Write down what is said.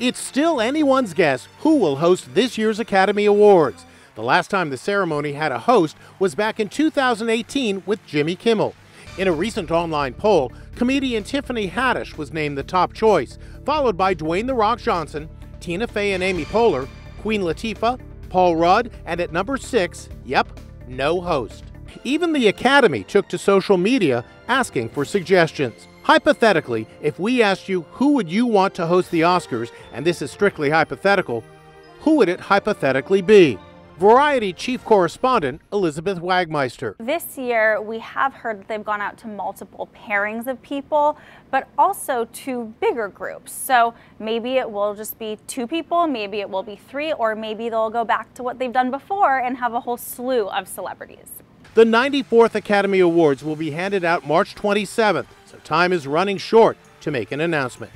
It's still anyone's guess who will host this year's Academy Awards. The last time the ceremony had a host was back in 2018 with Jimmy Kimmel. In a recent online poll, comedian Tiffany Haddish was named the top choice, followed by Dwayne "The Rock" Johnson, Tina Fey and Amy Poehler, Queen Latifah, Paul Rudd, and at number 6, yep, no host. Even the Academy took to social media asking for suggestions. Hypothetically, if we asked you who would you want to host the Oscars, and this is strictly hypothetical, who would it hypothetically be? Variety chief correspondent Elizabeth Wagmeister. This year we have heard that they've gone out to multiple pairings of people, but also to bigger groups. So maybe it will just be 2 people, maybe it will be 3, or maybe they'll go back to what they've done before and have a whole slew of celebrities. The 94th Academy Awards will be handed out March 27th, so time is running short to make an announcement.